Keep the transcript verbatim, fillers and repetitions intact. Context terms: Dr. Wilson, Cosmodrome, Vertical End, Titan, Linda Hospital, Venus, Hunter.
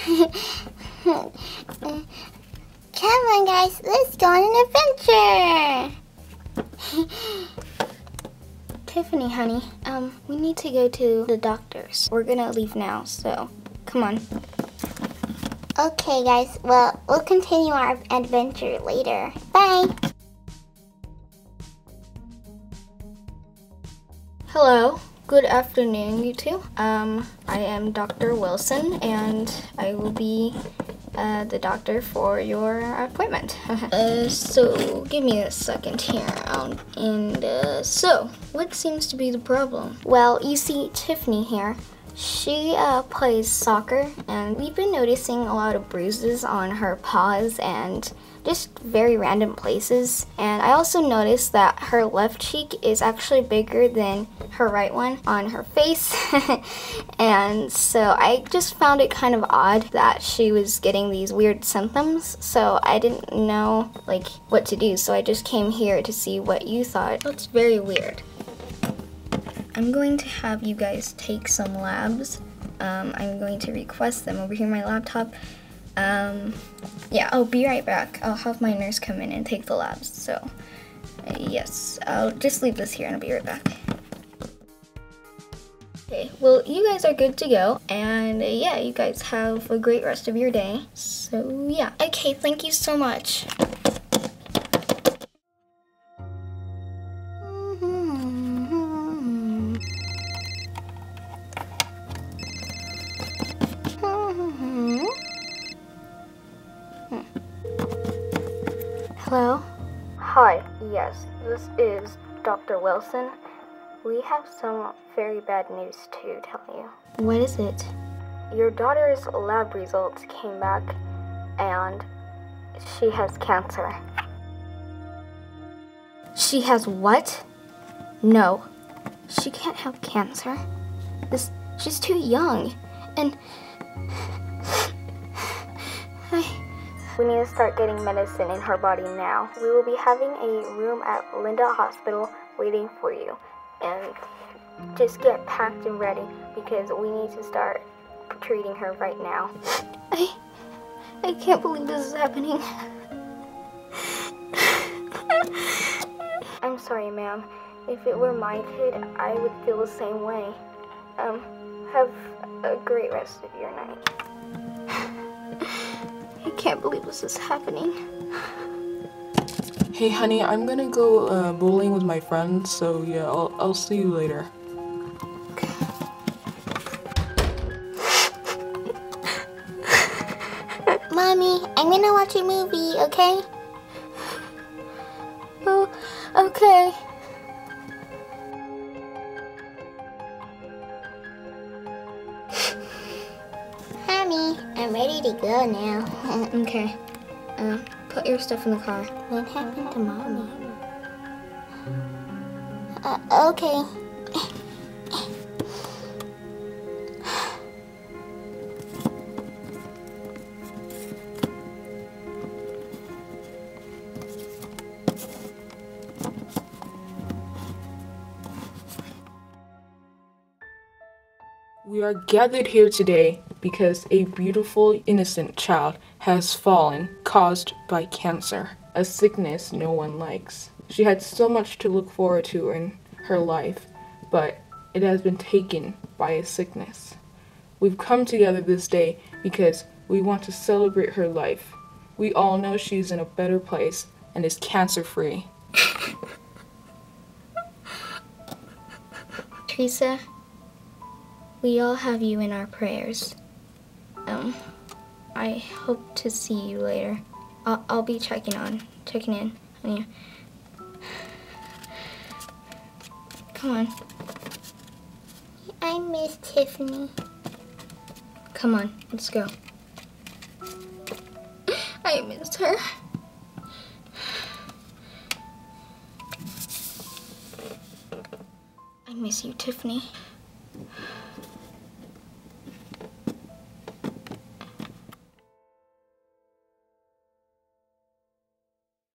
Come on, guys, let's go on an adventure. Tiffany, honey, um, we need to go to the doctor's. We're gonna leave now, so come on. Okay, guys, well, we'll continue our adventure later. Bye. Hello. Good afternoon, you two. Um, I am Doctor Wilson, and I will be uh, the doctor for your appointment. uh, so, give me a second here. Um, and uh, so, what seems to be the problem? Well, you see Tiffany here. She uh, plays soccer, and we've been noticing a lot of bruises on her paws and just very random places. And I also noticed that her left cheek is actually bigger than her right one on her face. And so I just found it kind of odd that she was getting these weird symptoms. So I didn't know like what to do. So I just came here to see what you thought. That's very weird. I'm going to have you guys take some labs. Um, I'm going to request them. Over here, my laptop. Um, yeah, I'll be right back. I'll have my nurse come in and take the labs. So, uh, yes, I'll just leave this here and I'll be right back. Okay, well, you guys are good to go. And uh, yeah, you guys have a great rest of your day. So, yeah. Okay, thank you so much. Hello? Hi, yes, this is Doctor Wilson. We have some very bad news to tell you. What is it? Your daughter's lab results came back and she has cancer. She has what? No, she can't have cancer. This, she's too young and... I... We need to start getting medicine in her body now. We will be having a room at Linda Hospital waiting for you. And just get packed and ready because we need to start treating her right now. I, I can't believe this is happening. I'm sorry, ma'am. If it were my kid, I would feel the same way. Um, have a great rest of your night. I can't believe this is happening. Hey, honey, I'm gonna go uh, bowling with my friends, so yeah, I'll, I'll see you later. Okay. Mommy, I'm gonna watch a movie, okay? Oh, okay. I'm ready to go now. Okay. Uh, put your stuff in the car. What happened to Mommy? Uh, okay. We are gathered here today because a beautiful, innocent child has fallen, caused by cancer, a sickness no one likes. She had so much to look forward to in her life, but it has been taken by a sickness. We've come together this day because we want to celebrate her life. We all know she's in a better place and is cancer-free. Teresa, we all have you in our prayers. Um, I hope to see you later. I'll, I'll be checking on, checking in on you. Come on. I miss Tiffany. Come on, let's go. I missed her. I miss you, Tiffany.